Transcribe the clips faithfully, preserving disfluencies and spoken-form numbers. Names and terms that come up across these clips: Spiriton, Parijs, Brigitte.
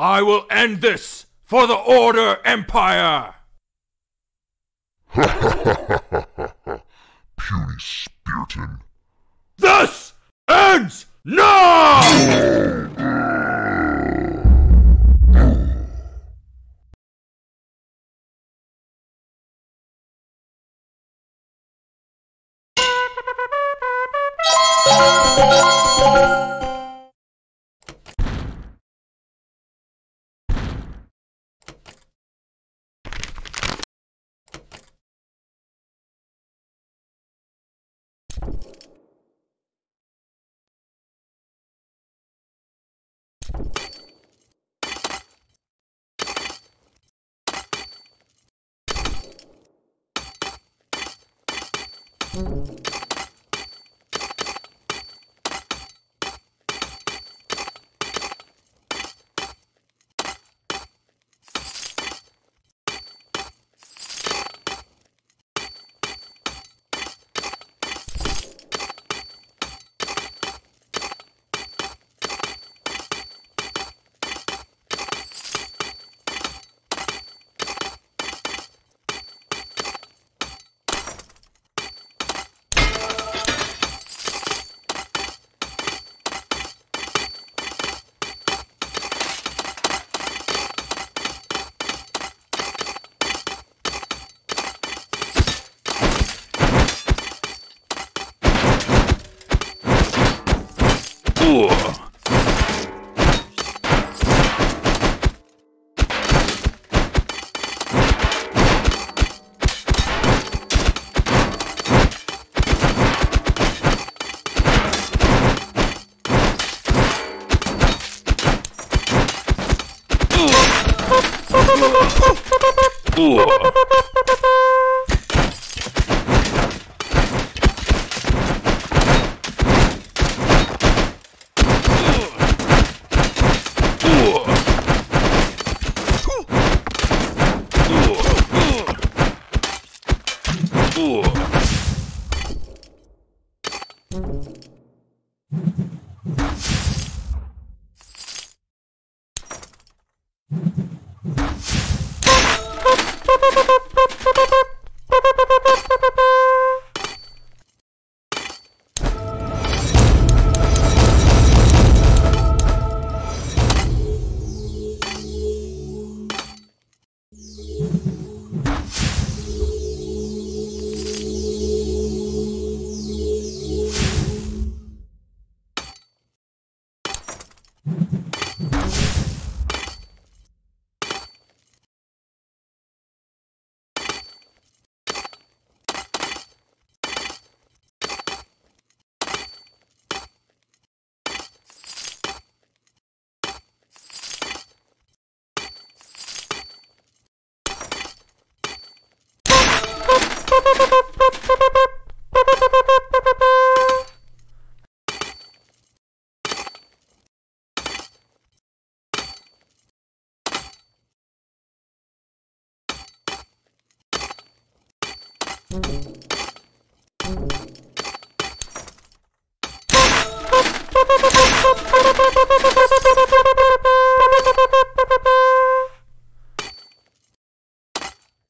I will end this for the Order Empire! Puny Spiriton. This ends now!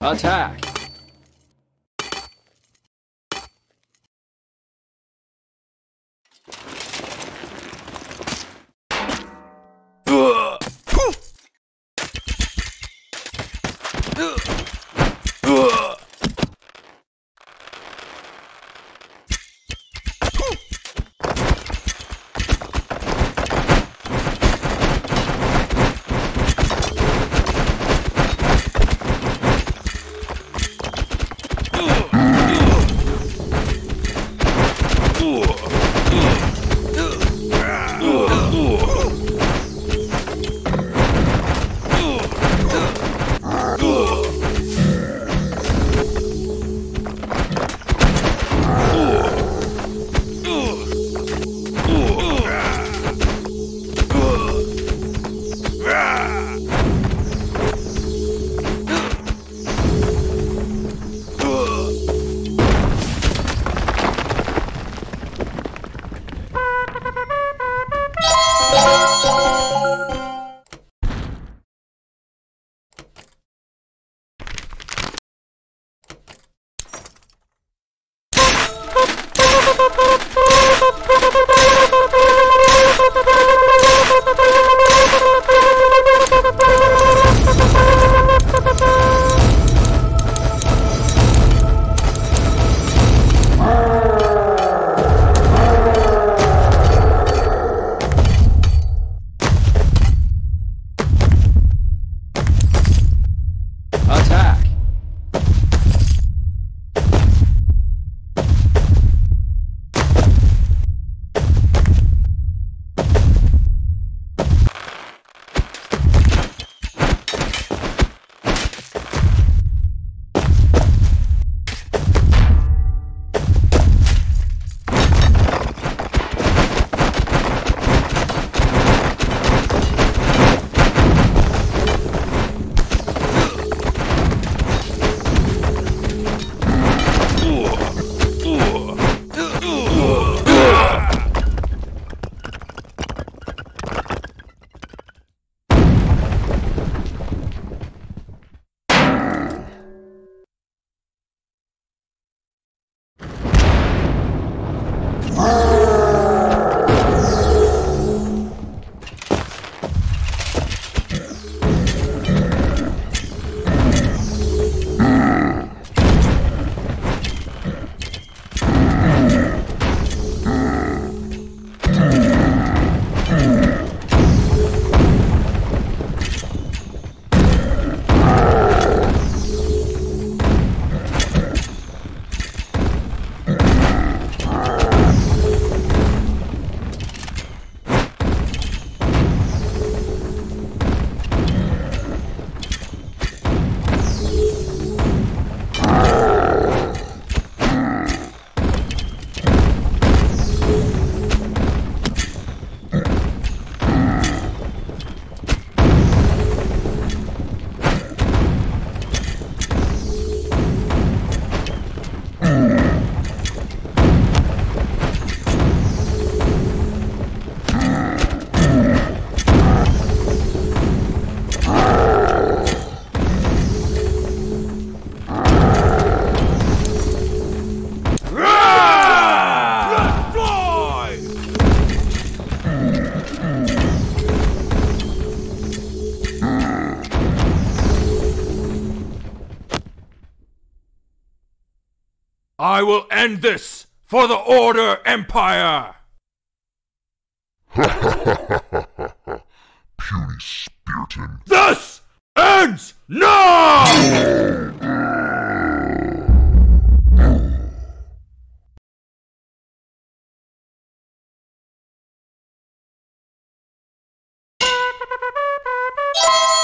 Attack! Ugh! I will end this for the Order Empire! Puny Spiriton. This ends now!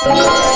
You